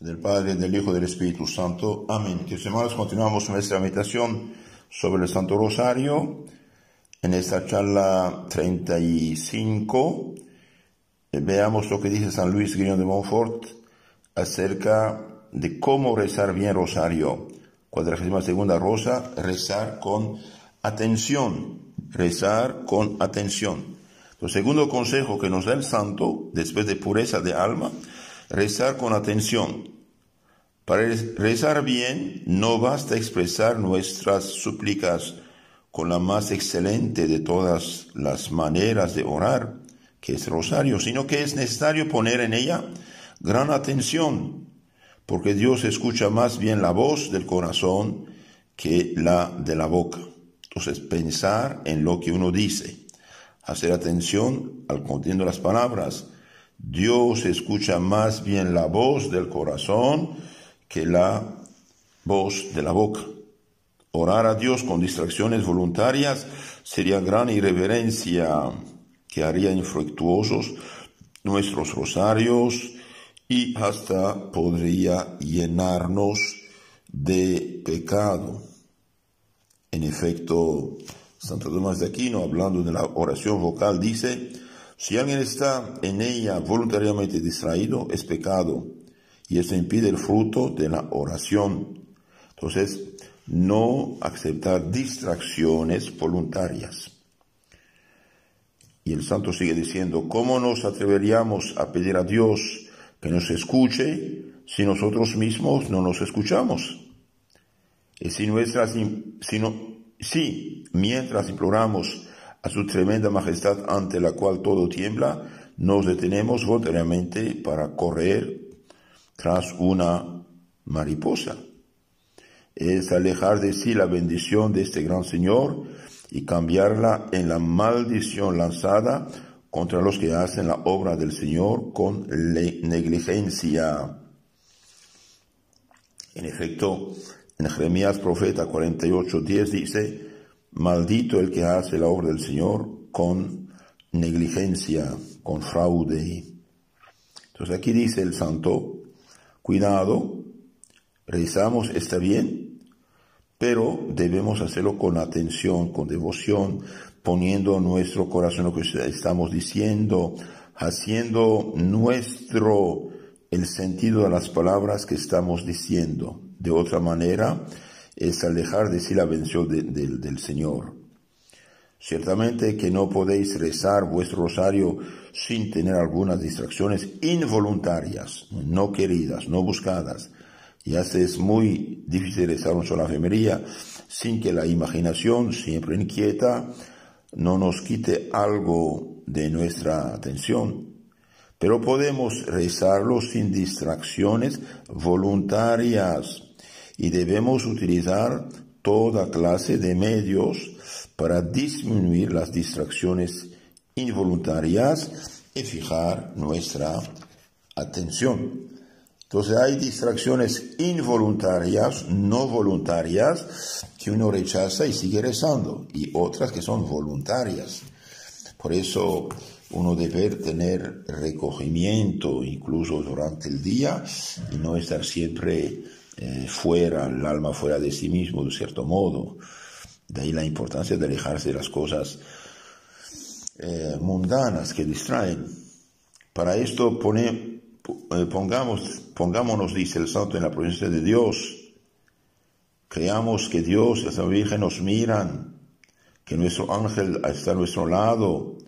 del Padre, del Hijo y del Espíritu Santo. Amén. Queridos hermanos, continuamos nuestra meditación sobre el Santo Rosario en esta charla 35. Veamos lo que dice San Luis Grignon de Monfort acerca de cómo rezar bien rosario. 42ª rosa, rezar con atención. Rezar con atención. El segundo consejo que nos da el santo, después de pureza de alma, rezar con atención. Para rezar bien, no basta expresar nuestras súplicas con la más excelente de todas las maneras de orar, que es rosario, sino que es necesario poner en ella gran atención, porque Dios escucha más bien la voz del corazón que la de la boca. Entonces, pensar en lo que uno dice, hacer atención al contenido de las palabras. Dios escucha más bien la voz del corazón que la voz de la boca. Orar a Dios con distracciones voluntarias sería gran irreverencia que haría infructuosos nuestros rosarios y hasta podría llenarnos de pecado. En efecto, Santo Tomás de Aquino, hablando de la oración vocal, dice: si alguien está en ella voluntariamente distraído, es pecado, y eso impide el fruto de la oración. Entonces, no aceptar distracciones voluntarias. Y el santo sigue diciendo: ¿cómo nos atreveríamos a pedir a Dios que nos escuche si nosotros mismos no nos escuchamos? Y mientras imploramos a su tremenda majestad, ante la cual todo tiembla, nos detenemos voluntariamente para correr tras una mariposa. Es alejar de sí la bendición de este gran Señor y cambiarla en la maldición lanzada contra los que hacen la obra del Señor con negligencia. En efecto, en Jeremías, profeta 48:10 dice: maldito el que hace la obra del Señor con negligencia, con fraude. Entonces aquí dice el santo: cuidado, rezamos, está bien, pero debemos hacerlo con atención, con devoción, poniendo nuestro corazón en lo que estamos diciendo, haciendo nuestro el sentido de las palabras que estamos diciendo. De otra manera, es alejar de sí la bendición del Señor. Ciertamente que no podéis rezar vuestro rosario sin tener algunas distracciones involuntarias, no queridas, no buscadas. Y así es muy difícil rezar una sola romería sin que la imaginación, siempre inquieta, no nos quite algo de nuestra atención. Pero podemos rezarlo sin distracciones voluntarias. Y debemos utilizar toda clase de medios para disminuir las distracciones involuntarias y fijar nuestra atención. Entonces hay distracciones involuntarias, no voluntarias, que uno rechaza y sigue rezando, y otras que son voluntarias. Por eso uno debe tener recogimiento incluso durante el día y no estar siempre el alma fuera de sí mismo, de cierto modo. De ahí la importancia de alejarse de las cosas mundanas que distraen. Para esto pongámonos, dice el santo, en la presencia de Dios. Creamos que Dios y la Santa Virgen nos miran, que nuestro ángel está a nuestro lado,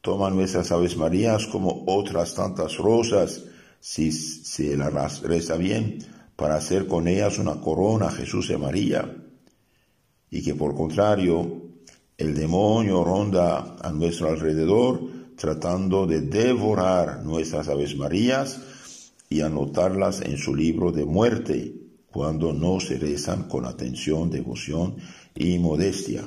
toma nuestras Aves Marías como otras tantas rosas, si se las reza bien, para hacer con ellas una corona a Jesús y María, y que por contrario el demonio ronda a nuestro alrededor tratando de devorar nuestras Aves Marías y anotarlas en su libro de muerte cuando no se rezan con atención, devoción y modestia.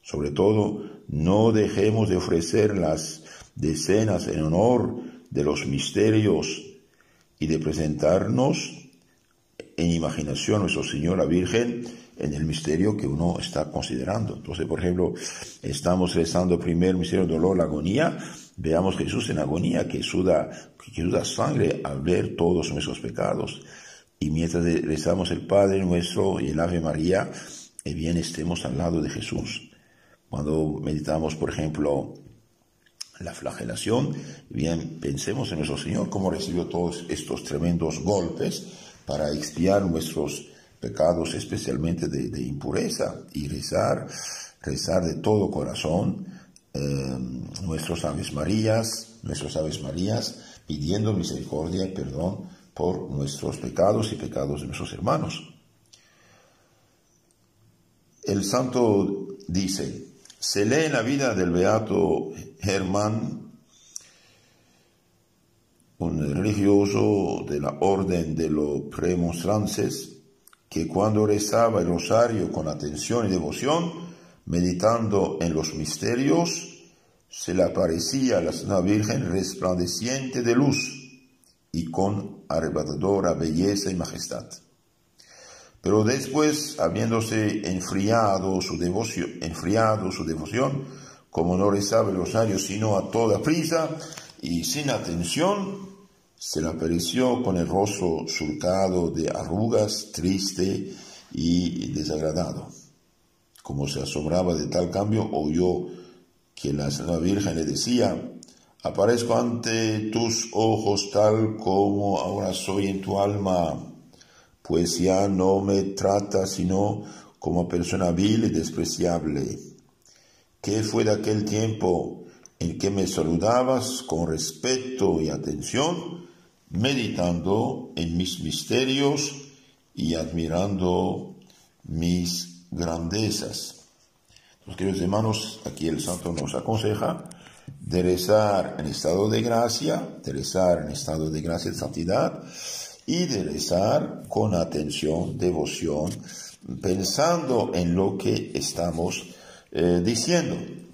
Sobre todo, no dejemos de ofrecer las decenas en honor de los misterios y de presentarnos en imaginación nuestro Señor, la Virgen, en el misterio que uno está considerando. Entonces, por ejemplo, estamos rezando el primer misterio del dolor, la agonía, Veamos a Jesús en agonía, que suda sangre al ver todos nuestros pecados. Y mientras rezamos el Padre Nuestro y el Ave María, bien estemos al lado de Jesús. Cuando meditamos, por ejemplo, la flagelación, bien pensemos en nuestro Señor, cómo recibió todos estos tremendos golpes para expiar nuestros pecados, especialmente de impureza, y rezar de todo corazón nuestros Aves Marías, pidiendo misericordia y perdón por nuestros pecados y pecados de nuestros hermanos. El santo dice, se lee en la vida del Beato Hermann, un religioso de la Orden de los Premonstratenses, que cuando rezaba el rosario con atención y devoción, meditando en los misterios, se le aparecía a la Santísima Virgen resplandeciente de luz y con arrebatadora belleza y majestad. Pero después, habiéndose enfriado su devoción, como no rezaba el rosario sino a toda prisa y sin atención, se le apareció con el rostro surcado de arrugas, triste y desagradado. Como se asombraba de tal cambio, oyó que la Santa Virgen le decía, «Aparezco ante tus ojos tal como ahora soy en tu alma». Pues ya no me trata sino como persona vil y despreciable. ¿Qué fue de aquel tiempo en que me saludabas con respeto y atención, meditando en mis misterios y admirando mis grandezas? Entonces, queridos hermanos, aquí el santo nos aconseja de rezar en estado de gracia, de santidad, y de rezar con atención, devoción, pensando en lo que estamos diciendo.